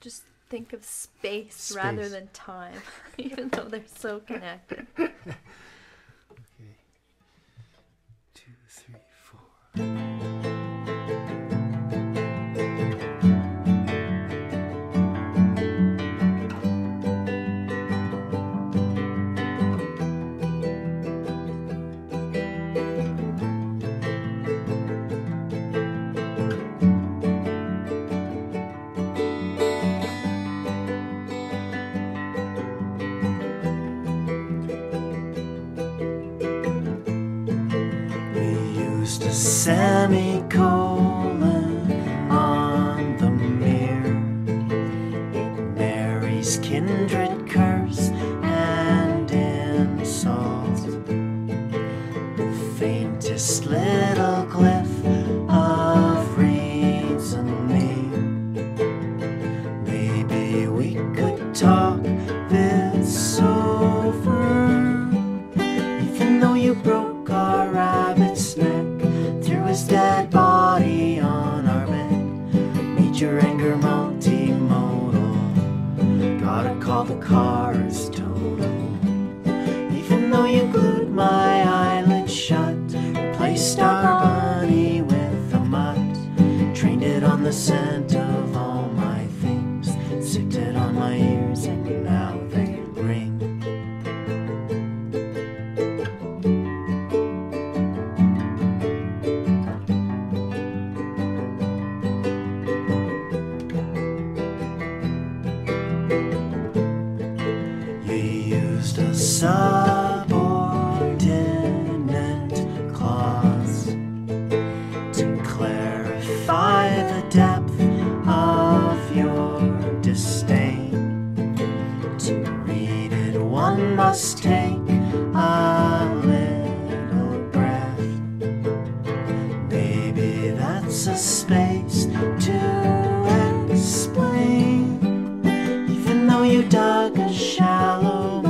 Just think of space rather than time, even though they're so connected. Okay. 2, 3, 4. A semicolon on the mirror, it marries kindred curse and insult. The faintest little glyph of reasoning. Maybe we could talk this over, even though you broke our rabbit's neck, his dead body on our bed, made your anger multimodal, gotta call the cars total. Even though you glued my eyelid shut, replaced our bunny with a mutt, trained it on the scent of all my things, sicked it on my ears and now they ring. A subordinate clause to clarify the depth of your disdain. To read it, one must take a little breath. Maybe that's a space to explain. Even though you dug a shallow moat,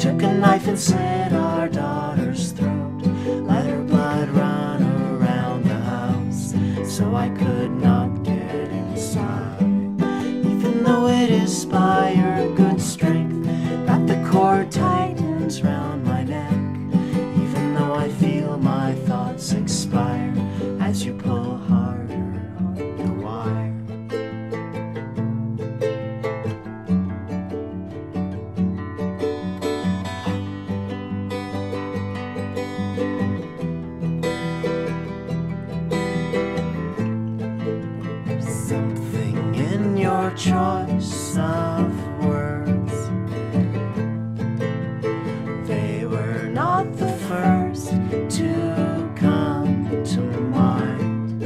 took a knife and slit our daughter's throat, let her blood run around the house so I could not get inside. Even though it is by your good strength that the cord tightens round my neck, even though I feel my thoughts expire as you pull harder on the wire. Something in your choice of words, they were not the first to come to mind.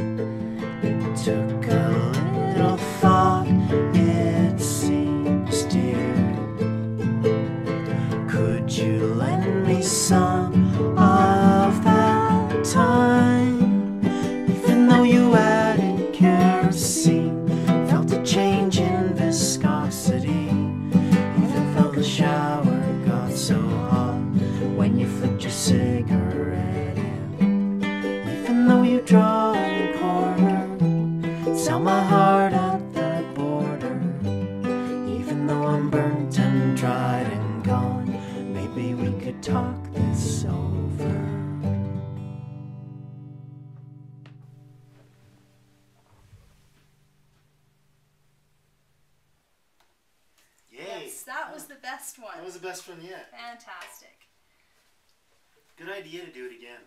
It took a little thought, it seems dear. Could you lend me some of that time? Even though you added kerosene, change in viscosity, even though the shower got so hot when you flicked your cigarette in. Even though you draw a corner, sell my heart at the border. Even though I'm burnt and dried and gone, maybe we could talk this over. That was the best one. That was the best one yet. Fantastic. Good idea to do it again.